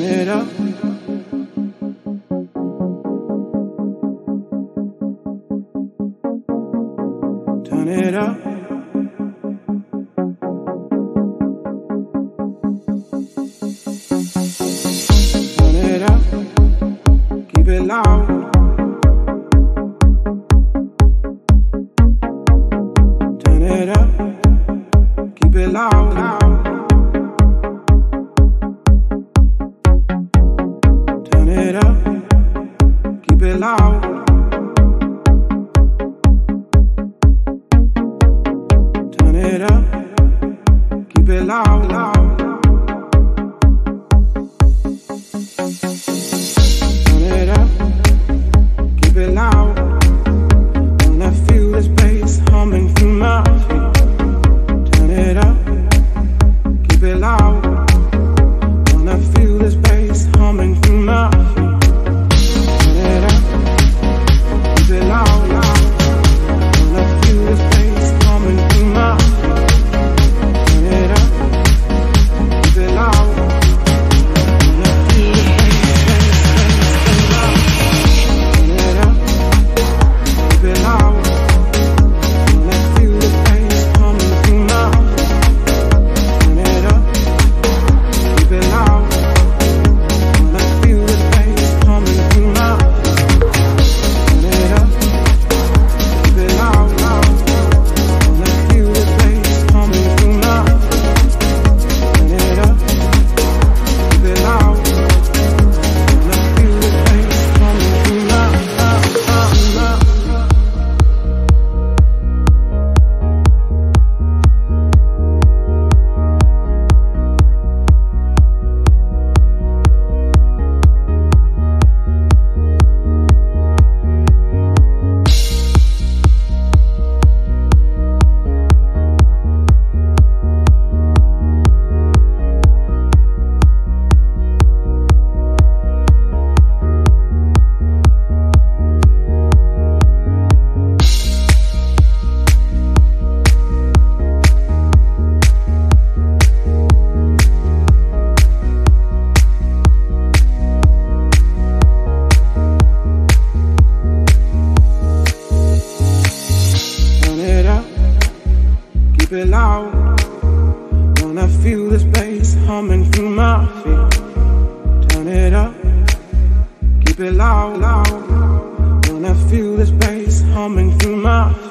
turn it up. Turn it up. Turn it up. Keep it loud. Turn it up. Keep it loud, loud. Turn it up, keep it loud. Turn it up, keep it loud, loud. Turn it up, keep it loud. When I feel this bass humming through my feet. Turn it up, keep it loud. When I feel this bass humming through my feet. Keep it loud. When I feel this bass humming through my feet. Turn it up, keep it loud, loud. When I feel this bass humming through my feet.